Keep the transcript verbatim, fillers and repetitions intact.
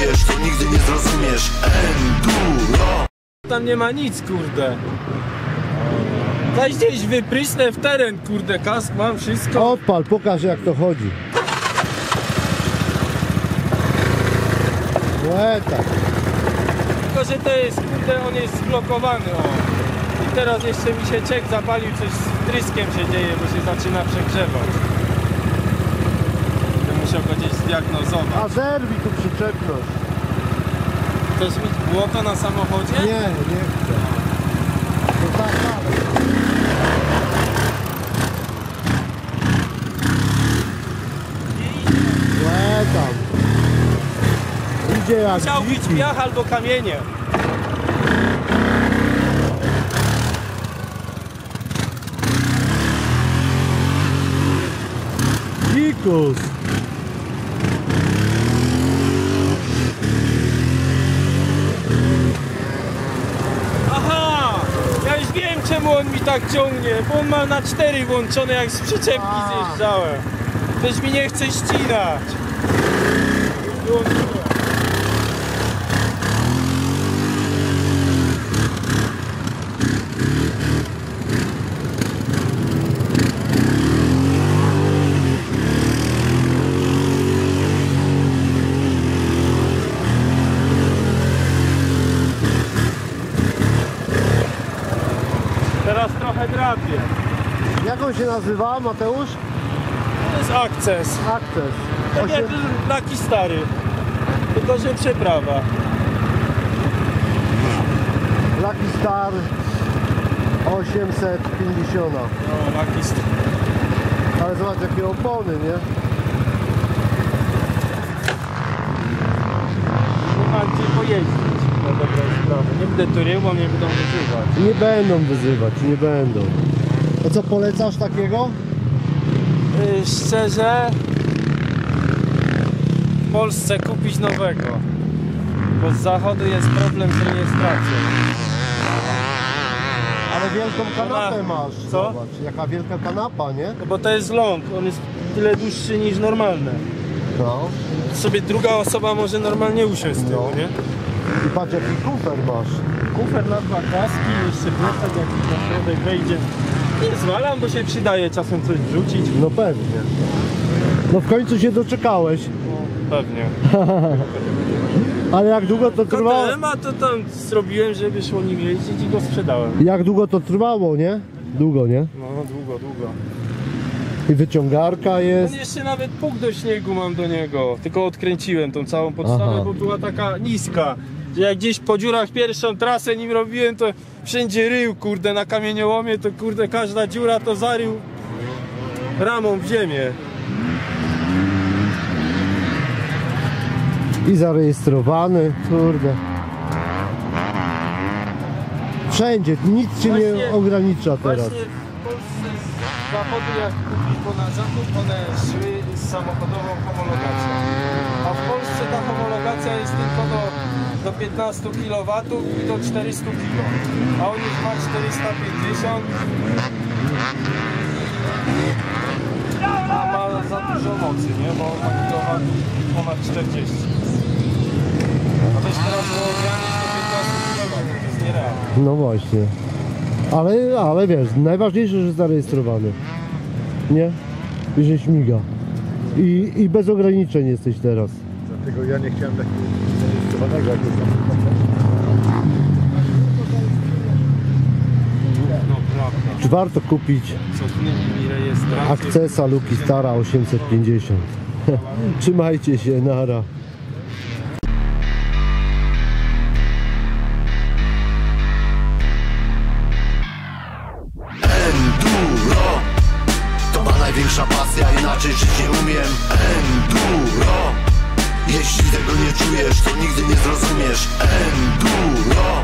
czujesz, to nigdy nie zrozumiesz. Enduro. Tam nie ma nic, kurde. Daj gdzieś wyprysnę w teren, kurde, kask mam, wszystko. Odpal, pokaż jak to chodzi. Łeta. Tylko, że to jest, kurde, on jest zblokowany, o. I teraz jeszcze mi się ciek zapalił, coś z tryskiem się dzieje, bo się zaczyna przegrzewać. Ja musiał go gdzieś zdiagnozować. A zerwi tu przyczepność. Chcesz mieć błoto na samochodzie? Nie, nie chcę. To tak, tak. Musiał bić piach albo kamienie. Dzikus. Aha! Ja już wiem czemu on mi tak ciągnie, bo on ma na cztery włączone, jak z przyczepki zjeżdżałem. Też mi nie chce ścinać. Teraz trochę drapie. Jak on się nazywa, Mateusz? To jest Access. Access. Tak jak Lucky Star. Tylko, że przeprawa. Lucky Star osiemset pięćdziesiąt. No, Lucky Star. Ale zobacz jakie opony, nie? Nie ma gdzie pojeździć. Nie będę tu ryłą, nie będą wyzywać. Nie będą wyzywać, nie będą. To co polecasz takiego? Yy, szczerze w Polsce kupić nowego. Bo z zachodu jest problem, że nie stracę. Ale wielką kanapę masz. Co? Zobacz, jaka wielka kanapa, nie? No bo to jest long, on jest tyle dłuższy niż normalne. No. Sobie druga osoba może normalnie usiąść z tyłu, nie? I patrz jaki kufer masz. Kufer na dwa kaski, jeszcze wrzucać jakiś na środek wejdzie. Nie zwalam, bo się przydaje czasem coś wrzucić. No pewnie. No w końcu się doczekałeś. No, pewnie. Ale jak długo to trwało? Kotelema to tam zrobiłem, żeby szło nim jeździć i go sprzedałem. Jak długo to trwało, nie? Długo, nie? No, długo, długo. I wyciągarka jest. On jeszcze nawet puk do śniegu mam do niego. Tylko odkręciłem tą całą podstawę, aha, bo była taka niska. Że jak gdzieś po dziurach pierwszą trasę nim robiłem, to wszędzie rył, kurde, na kamieniołomie, to kurde, każda dziura to zarył ramą w ziemię. I zarejestrowany, kurde. Wszędzie, nic się właśnie, nie ogranicza teraz. Zachodu jak kupisz, bo na zachód one szły z samochodową homologacją. A w Polsce ta homologacja jest tylko do, do piętnastu kilowatów i do czterystu kilo. A on już ma czterysta pięćdziesiąt. A ma za dużo mocy, nie? Bo on ma kilowatów ponad czterdzieści. A też teraz było ograniczone do piętnastu kilowatów, to jest nierealne. No właśnie. Ale, ale wiesz, najważniejsze, że zarejestrowany, nie? I że śmiga. I, i bez ograniczeń jesteś teraz. Dlatego ja nie chciałem takiego zarejestrowanego, jak jest. No prawda. Czy warto kupić Accessa Lucky Stara osiemset pięćdziesiąt? Trzymajcie się, nara. Największa pasja, inaczej żyć nie umiem. Enduro. Jeśli tego nie czujesz, to nigdy nie zrozumiesz. Enduro.